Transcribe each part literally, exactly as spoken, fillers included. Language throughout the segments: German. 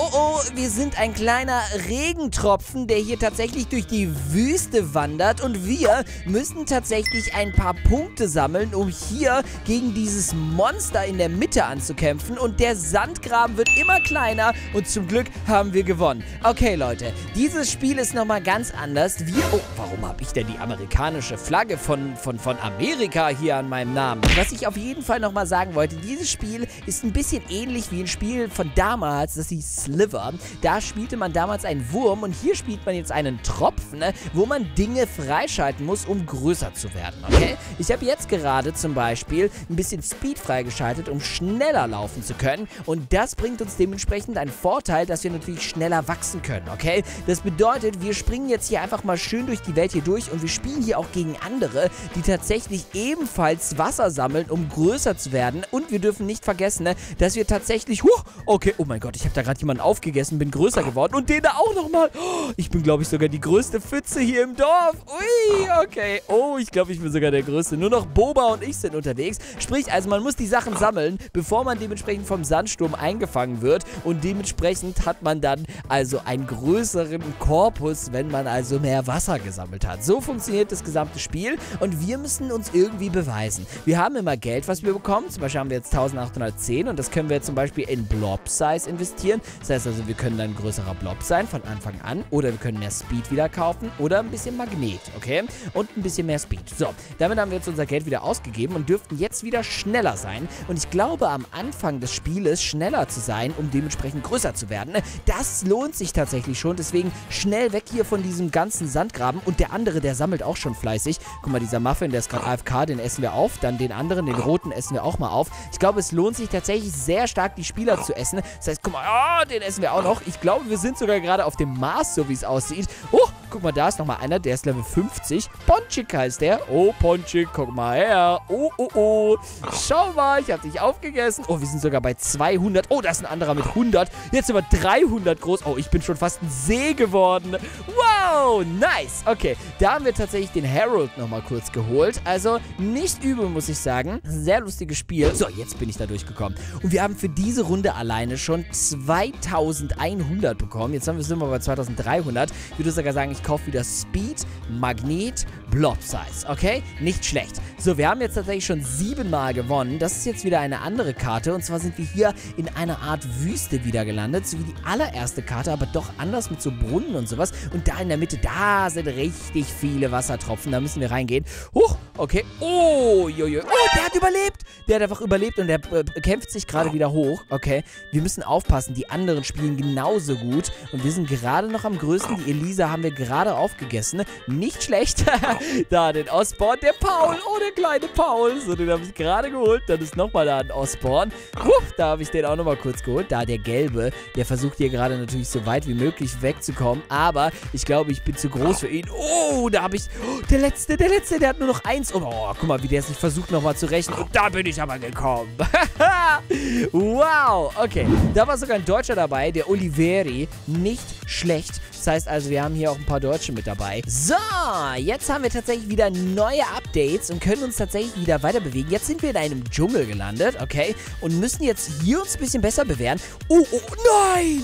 Oh oh, wir sind ein kleiner Regentropfen, der hier tatsächlich durch die Wüste wandert. Und wir müssen tatsächlich ein paar Punkte sammeln, um hier gegen dieses Monster in der Mitte anzukämpfen. Und der Sandgraben wird immer kleiner und zum Glück haben wir gewonnen. Okay, Leute, dieses Spiel ist nochmal ganz anders. Wir... Oh, warum habe ich denn die amerikanische Flagge von, von, von Amerika hier an meinem Namen? Was ich auf jeden Fall nochmal sagen wollte, dieses Spiel ist ein bisschen ähnlich wie ein Spiel von damals, das hieß Sliver. Da spielte man damals einen Wurm und hier spielt man jetzt einen Tropfen, wo man Dinge freischalten muss, um größer zu werden, okay? Ich habe jetzt gerade zum Beispiel ein bisschen Speed freigeschaltet, um schneller laufen zu können und das bringt uns dementsprechend einen Vorteil, dass wir natürlich schneller wachsen können, okay? Das bedeutet, wir springen jetzt hier einfach mal schön durch die Welt hier durch und wir spielen hier auch gegen andere, die tatsächlich ebenfalls Wasser sammeln, um größer zu werden und wir dürfen nicht vergessen, dass wir tatsächlich... Huh, okay, oh mein Gott, ich habe da gerade jemanden aufgegessen, bin größer geworden und den da auch nochmal. Oh, ich bin, glaube ich, sogar die größte Pfütze hier im Dorf. Ui, okay. Oh, ich glaube, ich bin sogar der Größte. Nur noch Boba und ich sind unterwegs. Sprich, also man muss die Sachen sammeln, bevor man dementsprechend vom Sandsturm eingefangen wird und dementsprechend hat man dann also einen größeren Korpus, wenn man also mehr Wasser gesammelt hat. So funktioniert das gesamte Spiel und wir müssen uns irgendwie beweisen. Wir haben immer Geld, was wir bekommen. Zum Beispiel haben wir jetzt eintausendachthundertzehn und das können wir zum Beispiel in Blob-Size investieren. Das heißt also, wir können dann ein größerer Blob sein von Anfang an oder wir können mehr Speed wieder kaufen oder ein bisschen Magnet, okay? Und ein bisschen mehr Speed. So, damit haben wir jetzt unser Geld wieder ausgegeben und dürften jetzt wieder schneller sein. Und ich glaube, am Anfang des Spieles schneller zu sein, um dementsprechend größer zu werden, das lohnt sich tatsächlich schon. Deswegen schnell weg hier von diesem ganzen Sandgraben. Und der andere, der sammelt auch schon fleißig. Guck mal, dieser Muffin, der ist gerade A F K, den essen wir auf. Dann den anderen, den roten, essen wir auch mal auf. Ich glaube, es lohnt sich tatsächlich sehr stark, die Spieler zu essen. Das heißt, guck mal, oh, den essen wir auch noch. Ich glaube, wir sind sogar gerade auf dem Mars, so wie es aussieht. Oh, guck mal, da ist nochmal einer, der ist Level fünfzig. Ponchik heißt der. Oh, Ponchik, guck mal her. Oh, oh, oh. Schau mal, ich hab dich aufgegessen. Oh, wir sind sogar bei zweihundert. Oh, da ist ein anderer mit hundert. Jetzt sind wir dreihundert groß. Oh, ich bin schon fast ein See geworden. Wow, nice. Okay, da haben wir tatsächlich den Harold nochmal kurz geholt. Also, nicht übel, muss ich sagen. Sehr lustiges Spiel. So, jetzt bin ich da durchgekommen. Und wir haben für diese Runde alleine schon zweitausendeinhundert bekommen. Jetzt haben wir sind wir bei zweitausenddreihundert. Ich würde sogar sagen, ich kaufe wieder Speed, Magnet, Blob Size. Okay? Nicht schlecht. So, wir haben jetzt tatsächlich schon siebenmal gewonnen. Das ist jetzt wieder eine andere Karte. Und zwar sind wir hier in einer Art Wüste wieder gelandet. So wie die allererste Karte, aber doch anders mit so Brunnen und sowas. Und da in der Mitte, da sind richtig viele Wassertropfen. Da müssen wir reingehen. Huch, okay. Oh, jojo. Oh, der hat überlebt. Der hat einfach überlebt und der äh, kämpft sich gerade wieder hoch. Okay. Wir müssen aufpassen. Die anderen spielen genauso gut. Und wir sind gerade noch am größten. Die Elisa haben wir gerade aufgegessen. Nicht schlecht. Da den Osborn. Der Paul. Oh, der kleine Paul. So, den habe ich gerade geholt. Dann ist nochmal da ein Osborn. Huff, da habe ich den auch nochmal kurz geholt. Da der Gelbe. Der versucht hier gerade natürlich so weit wie möglich wegzukommen. Aber ich glaube, ich bin zu groß für ihn. Oh, da habe ich... Oh, der Letzte, der Letzte, der hat nur noch eins. Oh, oh, guck mal, wie der sich versucht nochmal zu rächen. Und da bin ich aber gekommen. Wow. Okay. Da war sogar ein Deutscher dabei. Der Oliveri. Nicht schlecht. Das heißt also, wir haben hier auch ein paar Deutsche mit dabei. So, jetzt haben wir tatsächlich wieder neue Updates und können uns tatsächlich wieder weiter bewegen. Jetzt sind wir in einem Dschungel gelandet, okay? Und müssen jetzt hier uns ein bisschen besser bewähren. Oh, oh, nein!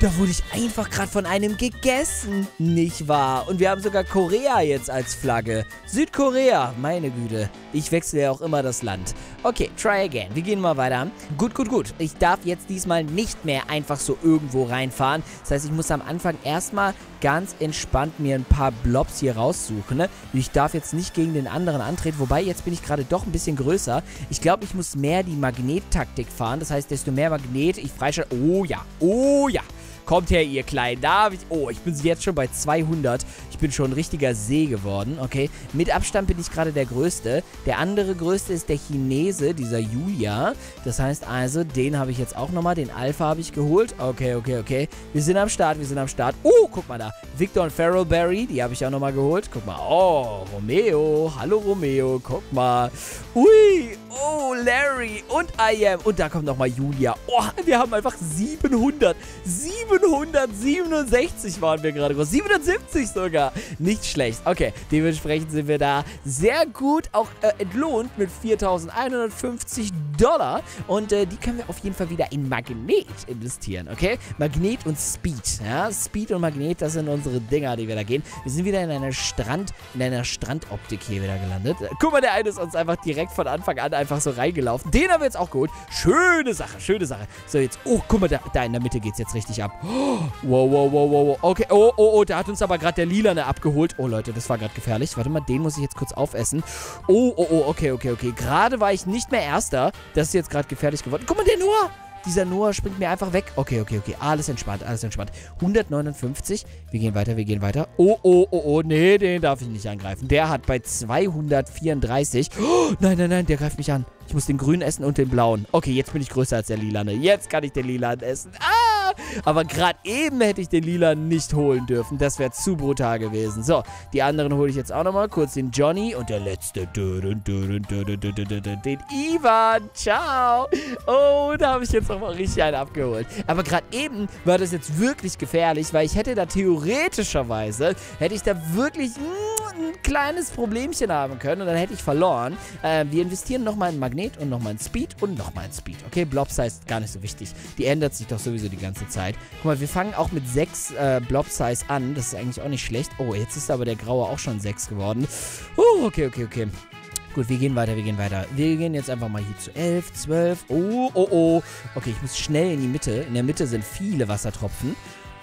Da wurde ich einfach gerade von einem gegessen. Nicht wahr? Und wir haben sogar Korea jetzt als Flagge. Südkorea, meine Güte. Ich wechsle ja auch immer das Land. Okay, try again. Wir gehen mal weiter. Gut, gut, gut. Ich darf jetzt diesmal nicht mehr einfach so irgendwo reinfahren. Das heißt, ich muss am Anfang erstmal ganz entspannt mir ein paar Blobs hier raussuchen. Ne? Ich darf jetzt nicht gegen den anderen antreten. Wobei, jetzt bin ich gerade doch ein bisschen größer. Ich glaube, ich muss mehr die Magnettaktik fahren. Das heißt, desto mehr Magnet ich freischalte. Oh ja, oh ja. Kommt her, ihr Kleinen. Da habe ich... Oh, ich bin jetzt schon bei zweihundert. Ich bin schon ein richtiger See geworden. Okay. Mit Abstand bin ich gerade der Größte. Der andere Größte ist der Chinese, dieser Julia. Das heißt also, den habe ich jetzt auch nochmal. Den Alpha habe ich geholt. Okay, okay, okay. Wir sind am Start, wir sind am Start. Oh, guck mal da. Victor und Farrell Berry, die habe ich auch nochmal geholt. Guck mal. Oh, Romeo. Hallo, Romeo. Guck mal. Ui. Oh, Larry. Und I am. Und da kommt nochmal Julia. Oh, wir haben einfach siebenhundert. siebenhundert. siebenhundertsiebenundsechzig waren wir gerade groß. siebenhundertsiebzig sogar. Nicht schlecht. Okay, dementsprechend sind wir da sehr gut auch äh, entlohnt mit viertausendeinhundertfünfzig Dollar. Und äh, die können wir auf jeden Fall wieder in Magnet investieren, okay? Magnet und Speed, ja? Speed und Magnet, das sind unsere Dinger, die wir da gehen. Wir sind wieder in einer Strand, in einer Strandoptik hier wieder gelandet. Guck mal, der eine ist uns einfach direkt von Anfang an einfach so reingelaufen. Den haben wir jetzt auch geholt. Schöne Sache, schöne Sache. So, jetzt, oh, guck mal, da, da in der Mitte geht's jetzt richtig ab. Oh, wow, wow, wow, wow, okay, oh, oh, oh, da hat uns aber gerade der Lilane abgeholt. Oh, Leute, das war gerade gefährlich. Warte mal, den muss ich jetzt kurz aufessen. Oh, oh, oh, okay, okay, okay. Gerade war ich nicht mehr Erster. Das ist jetzt gerade gefährlich geworden. Guck mal, der Noah. Dieser Noah springt mir einfach weg. Okay, okay, okay. Alles entspannt, alles entspannt. hundertneunundfünfzig. Wir gehen weiter, wir gehen weiter. Oh, oh, oh, oh. Nee, den darf ich nicht angreifen. Der hat bei zweihundertvierunddreißig. Oh, nein, nein, nein, der greift mich an. Ich muss den grünen essen und den blauen. Okay, jetzt bin ich größer als der Lilane. Jetzt kann ich den Lilan essen. Ah! Aber gerade eben hätte ich den Lilan nicht holen dürfen. Das wäre zu brutal gewesen. So, die anderen hole ich jetzt auch nochmal. Kurz den Johnny und der letzte. Den Ivan. Ciao. Oh, da habe ich jetzt nochmal richtig einen abgeholt. Aber gerade eben war das jetzt wirklich gefährlich, weil ich hätte da theoretischerweise, hätte ich da wirklich ein kleines Problemchen haben können und dann hätte ich verloren. Äh, wir investieren nochmal in Magnet und nochmal in Speed und nochmal in Speed. Okay, Blobsize ist gar nicht so wichtig. Die ändert sich doch sowieso die ganze Zeit. Guck mal, wir fangen auch mit sechs äh, Blobsize an. Das ist eigentlich auch nicht schlecht. Oh, jetzt ist aber der Graue auch schon sechs geworden. Uh, okay, okay, okay. Gut, wir gehen weiter, wir gehen weiter. Wir gehen jetzt einfach mal hier zu elf, zwölf. Oh, oh, oh. Okay, ich muss schnell in die Mitte. In der Mitte sind viele Wassertropfen.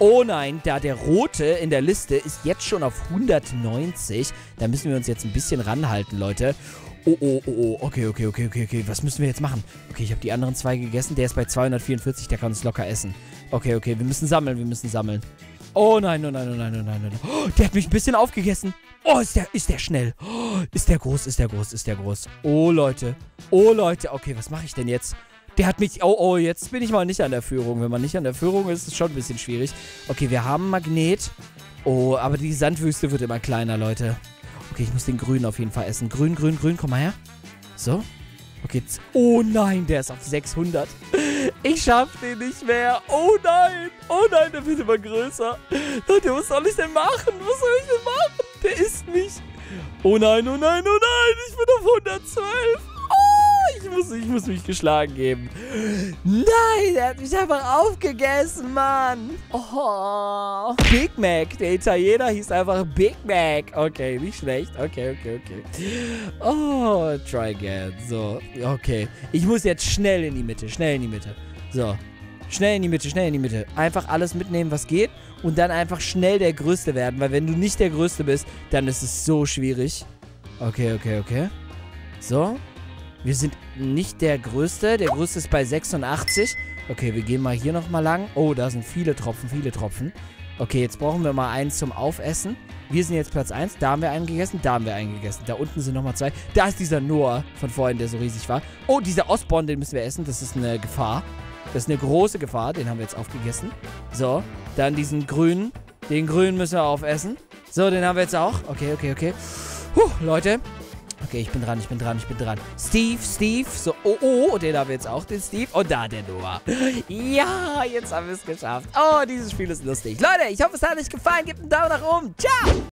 Oh nein, da der Rote in der Liste ist jetzt schon auf hundertneunzig. Da müssen wir uns jetzt ein bisschen ranhalten, Leute. Oh, oh, oh, oh. Okay, okay, okay, okay, okay. Was müssen wir jetzt machen? Okay, ich habe die anderen zwei gegessen. Der ist bei zweihundertvierundvierzig, der kann uns locker essen. Okay, okay, wir müssen sammeln, wir müssen sammeln. Oh nein, oh nein, oh nein, oh nein, oh nein. Oh, der hat mich ein bisschen aufgegessen. Oh, ist der, ist der schnell. Oh, ist der groß, ist der groß, ist der groß. Oh, Leute. Oh, Leute. Okay, was mache ich denn jetzt? Der hat mich... Oh, oh, jetzt bin ich mal nicht an der Führung. Wenn man nicht an der Führung ist, ist es schon ein bisschen schwierig. Okay, wir haben Magnet. Oh, aber die Sandwüste wird immer kleiner, Leute. Okay, ich muss den Grünen auf jeden Fall essen. Grün, grün, grün, komm mal her. So. Okay. Oh nein, der ist auf sechshundert. Ich schaff den nicht mehr. Oh nein. Oh nein, der wird immer größer. Leute, was soll ich denn machen? Was soll ich denn machen? Der isst mich. Oh nein, oh nein, oh nein. Ich bin auf hundertzwölf. Ich muss, ich muss mich geschlagen geben. Nein, er hat mich einfach aufgegessen, Mann. Oh. Big Mac. Der Italiener hieß einfach Big Mac. Okay, nicht schlecht. Okay, okay, okay. Oh, try again. So, okay. Ich muss jetzt schnell in die Mitte, schnell in die Mitte. So, schnell in die Mitte, schnell in die Mitte. Einfach alles mitnehmen, was geht. Und dann einfach schnell der Größte werden. Weil wenn du nicht der Größte bist, dann ist es so schwierig. Okay, okay, okay. So. Wir sind nicht der Größte. Der Größte ist bei sechsundachtzig. Okay, wir gehen mal hier nochmal lang. Oh, da sind viele Tropfen, viele Tropfen. Okay, jetzt brauchen wir mal einen zum Aufessen. Wir sind jetzt Platz eins. Da haben wir einen gegessen, da haben wir einen gegessen. Da unten sind nochmal zwei. Da ist dieser Noah von vorhin, der so riesig war. Oh, dieser Osborn, den müssen wir essen. Das ist eine Gefahr. Das ist eine große Gefahr. Den haben wir jetzt aufgegessen. So, dann diesen Grünen. Den Grünen müssen wir aufessen. So, den haben wir jetzt auch. Okay, okay, okay. Puh, Leute. Okay, ich bin dran, ich bin dran, ich bin dran. Steve, Steve, so, oh, oh, den haben wir jetzt auch, den Steve. Und da der Noah. Ja, jetzt haben wir es geschafft. Oh, dieses Spiel ist lustig. Leute, ich hoffe, es hat euch gefallen. Gebt einen Daumen nach oben. Ciao!